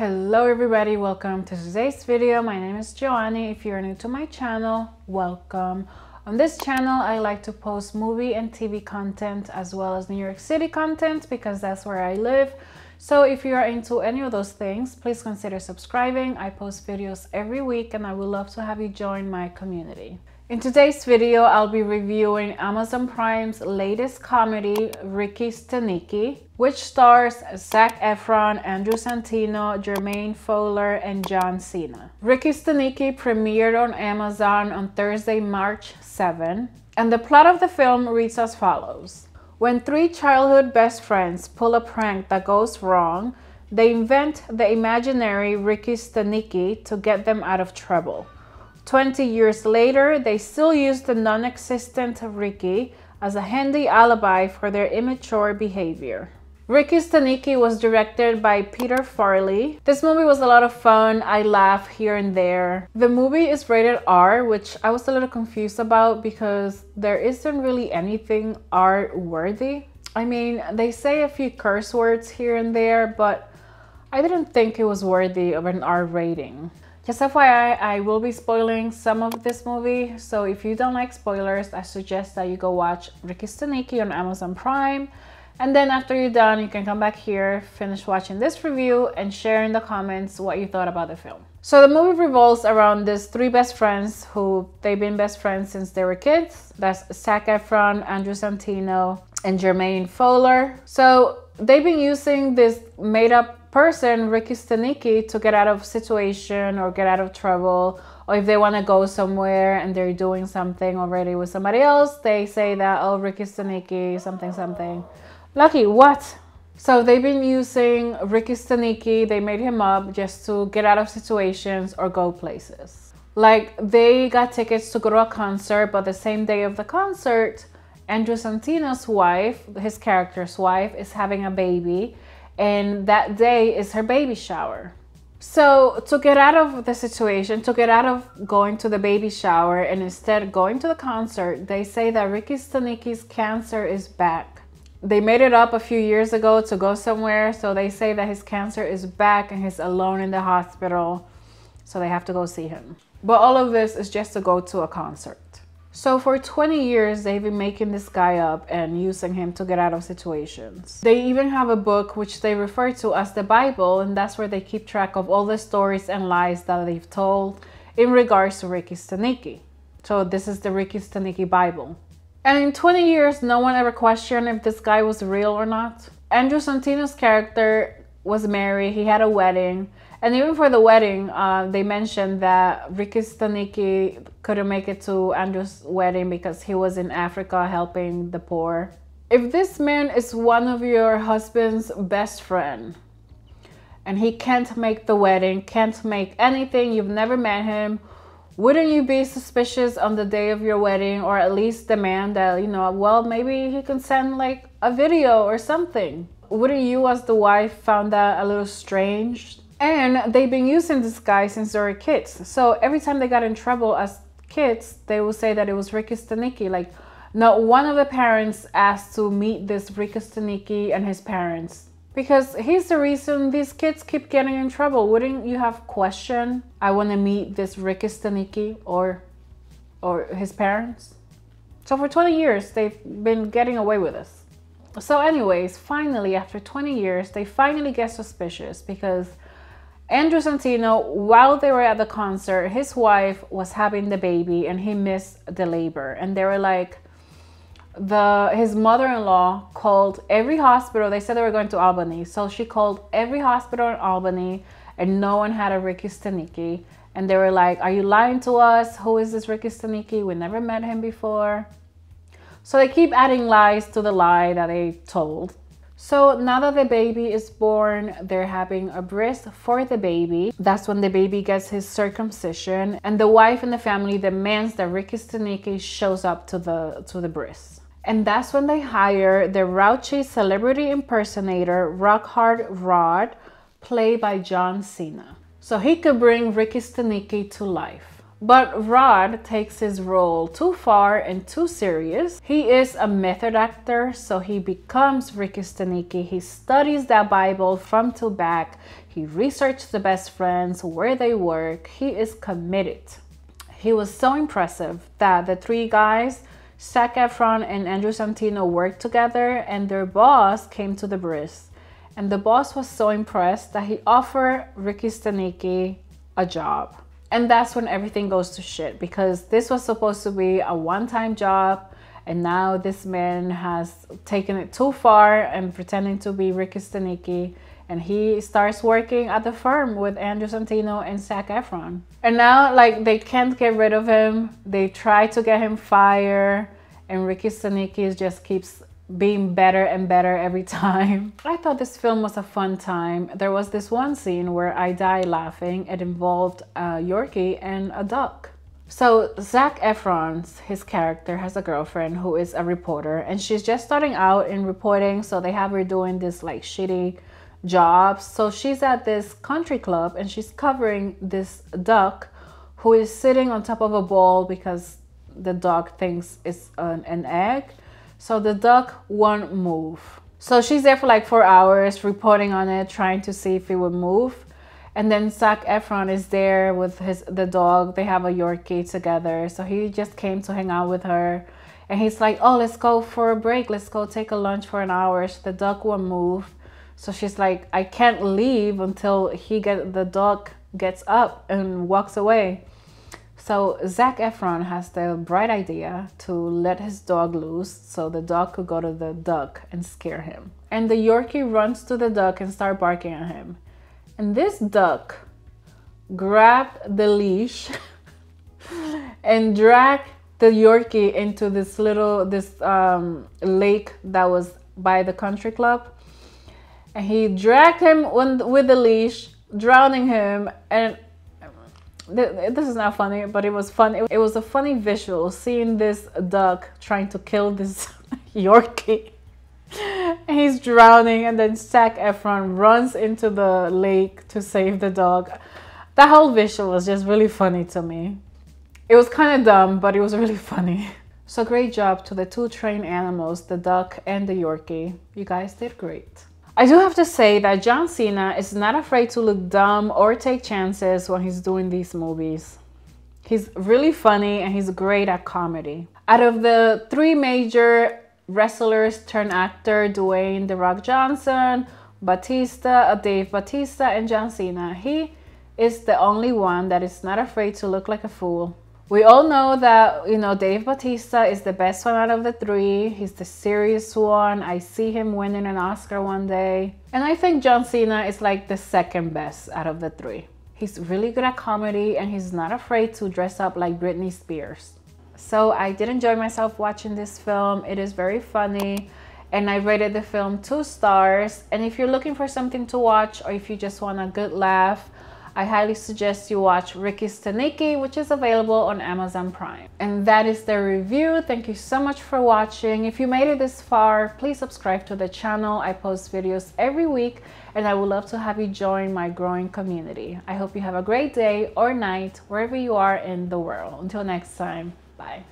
Hello everybody, welcome to today's video. My name is Johanny. If you're new to my channel, welcome. On this channel I like to post movie and TV content as well as New York City content because that's where I live. So if you are into any of those things, please consider subscribing. I post videos every week and I would love to have you join my community. In today's video I'll be reviewing Amazon Prime's latest comedy, Ricky Stanicky, which stars Zac Efron, Andrew Santino, Jermaine Fowler, and John Cena. Ricky Stanicky premiered on Amazon on Thursday, March 7, and the plot of the film reads as follows. When three childhood best friends pull a prank that goes wrong, they invent the imaginary Ricky Stanicky to get them out of trouble. 20 years later, they still use the non-existent Ricky as a handy alibi for their immature behavior. Ricky Stanicky was directed by Peter Farrelly. This movie was a lot of fun. I laugh here and there. The movie is rated R, which I was a little confused about because there isn't really anything R-worthy. I mean, they say a few curse words here and there, but I didn't think it was worthy of an R rating. Just FYI, I will be spoiling some of this movie, so if you don't like spoilers, I suggest that you go watch Ricky Stanicky on Amazon Prime. And then after you're done, you can come back here, finish watching this review, and share in the comments what you thought about the film. So the movie revolves around these three best friends who they've been best friends since they were kids. That's Zac Efron, Andrew Santino, and Jermaine Fowler. So they've been using this made-up person, Ricky Stanicky, to get out of situation or get out of trouble. Or if they want to go somewhere and they're doing something already with somebody else, they say that, oh, Ricky Stanicky, something, something. Lucky, what? So they've been using Ricky Stanicky, they made him up just to get out of situations or go places. Like, they got tickets to go to a concert, but the same day of the concert, Andrew Santino's wife, his character's wife, is having a baby, and that day is her baby shower. So to get out of the situation, to get out of going to the baby shower and instead going to the concert, they say that Ricky Stanicky's cancer is back. They made it up a few years ago to go somewhere, so they say that his cancer is back and he's alone in the hospital, so they have to go see him. But all of this is just to go to a concert. So for 20 years, they've been making this guy up and using him to get out of situations. They even have a book which they refer to as the Bible, and that's where they keep track of all the stories and lies that they've told in regards to Ricky Stanicky. So this is the Ricky Stanicky Bible. And in 20 years, no one ever questioned if this guy was real or not. Andrew Santino's character was married, he had a wedding, and even for the wedding, they mentioned that Ricky Stanicky couldn't make it to Andrew's wedding because he was in Africa helping the poor. If this man is one of your husband's best friend, and he can't make the wedding, can't make anything, you've never met him, wouldn't you be suspicious on the day of your wedding, or at least demand that, you know, well, maybe he can send like a video or something? Wouldn't you as the wife find that a little strange? And they've been using this guy since they were kids. So every time they got in trouble as kids, they would say that it was Ricky Stanicky. Like, not one of the parents asked to meet this Ricky Stanicky and his parents. Because he's the reason these kids keep getting in trouble. Wouldn't you have questioned, I want to meet this Ricky Stanicky or his parents? So for 20 years, they've been getting away with this. So anyways, finally, after 20 years, they finally get suspicious because Andrew Santino, while they were at the concert, his wife was having the baby and he missed the labor. And they were like, his mother-in-law called every hospital. They said they were going to Albany, so she called every hospital in Albany and no one had a Ricky Stanicky, and they were like, are you lying to us? Who is this Ricky Stanicky? We never met him before. So they keep adding lies to the lie that they told. So now that the baby is born, they're having a bris for the baby. That's when the baby gets his circumcision, and the wife and the family demands that Ricky Stanicky shows up to the bris. And that's when they hire the raunchy celebrity impersonator Rockhart Rod, played by John Cena, so he could bring Ricky Stanicky to life. But Rod takes his role too far and too serious. He is a method actor, so he becomes Ricky Stanicky. He studies that Bible front to back. He researched the best friends, where they work. He is committed. He was so impressive that the three guys, Zac Efron and Andrew Santino, worked together, and their boss came to the bris. And the boss was so impressed that he offered Ricky Stanicky a job. And that's when everything goes to shit, because this was supposed to be a one-time job, and now this man has taken it too far and pretending to be Ricky Stanicky, and he starts working at the firm with Andrew Santino and Zac Efron. And now, like, they can't get rid of him. They try to get him fired, and Ricky Stanicky just keeps being better and better every time. I thought this film was a fun time. There was this one scene where I died laughing. It involved a Yorkie and a duck. So Zac Efron's, his character, has a girlfriend who is a reporter, and she's just starting out in reporting, so they have her doing this like shitty jobs. So she's at this country club and she's covering this duck who is sitting on top of a bowl because the dog thinks it's an egg. So the duck won't move. So she's there for like 4 hours reporting on it, trying to see if it would move. And then Zac Efron is there with the dog. They have a Yorkie together. So he just came to hang out with her. And he's like, oh, let's go for a break. Let's go take a lunch for an hour. So the duck won't move. So she's like, I can't leave until the dog gets up and walks away. So Zac Efron has the bright idea to let his dog loose so the dog could go to the duck and scare him. And the Yorkie runs to the duck and starts barking at him. And this duck grabbed the leash and dragged the Yorkie into this little lake that was by the country club. And he dragged him with the leash, drowning him. And this is not funny, but it was fun. It was a funny visual, seeing this duck trying to kill this Yorkie. And he's drowning, and then Zac Efron runs into the lake to save the dog. That whole visual was just really funny to me. It was kind of dumb, but it was really funny. So great job to the two trained animals, the duck and the Yorkie. You guys did great. I do have to say that John Cena is not afraid to look dumb or take chances when he's doing these movies. He's really funny and he's great at comedy. Out of the three major wrestlers turned actor, Dwayne "The Rock" Johnson, Dave Bautista, and John Cena, he is the only one that is not afraid to look like a fool. We all know that, you know, Dave Bautista is the best one out of the three. He's the serious one. I see him winning an Oscar one day. And I think John Cena is like the second best out of the three. He's really good at comedy and he's not afraid to dress up like Britney Spears. So I did enjoy myself watching this film. It is very funny. And I rated the film 2 stars. And if you're looking for something to watch, or if you just want a good laugh, I highly suggest you watch Ricky Stanicky, which is available on Amazon Prime. And that is the review. Thank you so much for watching. If you made it this far, please subscribe to the channel. I post videos every week, and I would love to have you join my growing community. I hope you have a great day or night, wherever you are in the world. Until next time, bye.